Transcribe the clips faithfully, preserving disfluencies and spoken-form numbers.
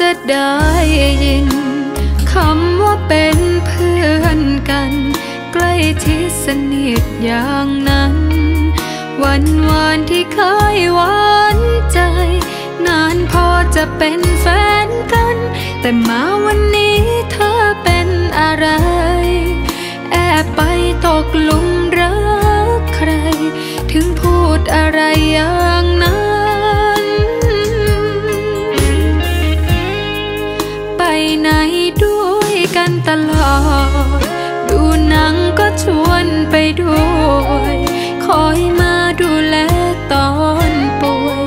จะได้ยินคำว่าเป็นเพื่อนกันใกล้ชิดสนิทอย่างนั้นวันวานที่เคยหวานใจนานพอจะเป็นแฟนกันแต่มาวันนี้เธอเป็นอะไรแอบไปตกหลุมรักใครถึงพูดอะไรอย่างนั้นไปไหนด้วยกันตลอดดูหนังก็ชวนไปด้วยคอยมาดูแลตอนป่วย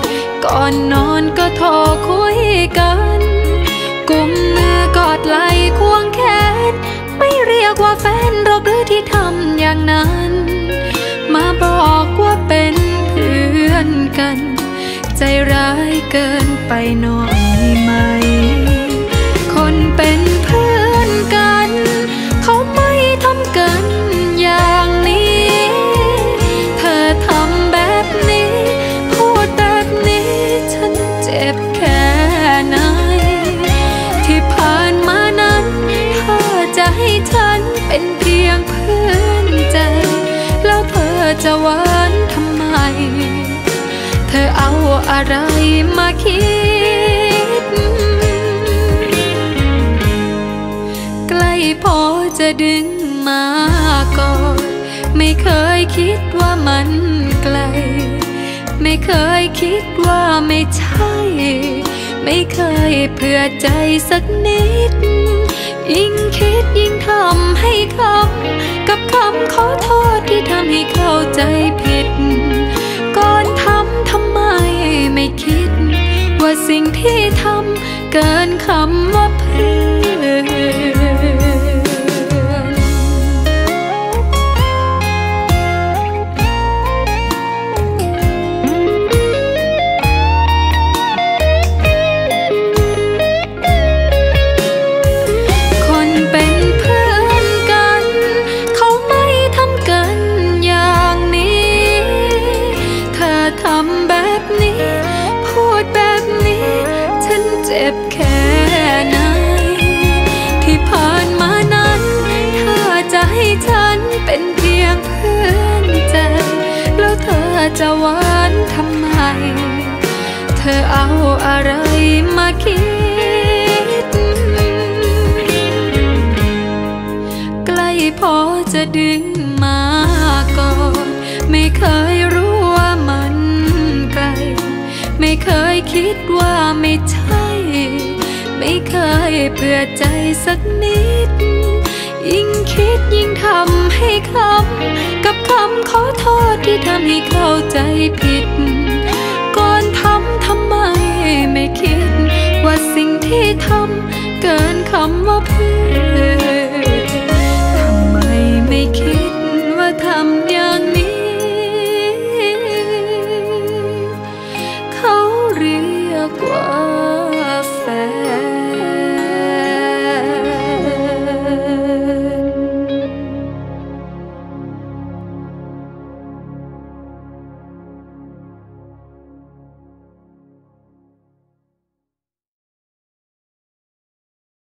ก่อนนอนก็โทรคุยกันกุมมือกอดไหล่ควงแขนไม่เรียกว่าแฟนหรอกหรือที่ทำอย่างนั้นมาบอกว่าเป็นเพื่อนกันใจร้ายเกินไปหน่อยไหมคนเป็นเพื่อนกันเขาไม่ทำกันอย่างนี้เธอทำแบบนี้พูดแบบนี้ฉันเจ็บแค่ไหนที่ผ่านมานั้นเธอจะให้ฉันเป็นเพียงเพื่อนใจแล้วเธอจะหวานทำไมเธอเอาอะไรมาคิดใกล้พอจะดึงมาก่อนไม่เคยคิดว่ามันไกลไม่เคยคิดว่าไม่ใช่ไม่เคยเผื่อใจสักนิดยิ่งคิดยิ่งทำให้คำกับคำขอโทษที่ทำให้เข้าใจผิดก่อนทำทำไมไม่คิดว่าสิ่งที่ทำเกินคำว่าเพื่อนจะหวานทำไมเธอเอาอะไรมาคิดใกล้พอจะดึงมาก่อนไม่เคยรู้ว่ามันไกลไม่เคยคิดว่าไม่ใช่ไม่เคยเผื่อใจสักนิดยิ่งคิดยิ่งทำให้คำกับคำขอโทษที่ทำให้เข้าใจผิดก่อนทำทำไมไม่คิดว่าสิ่งที่ทำเกินคำว่าเพื่อน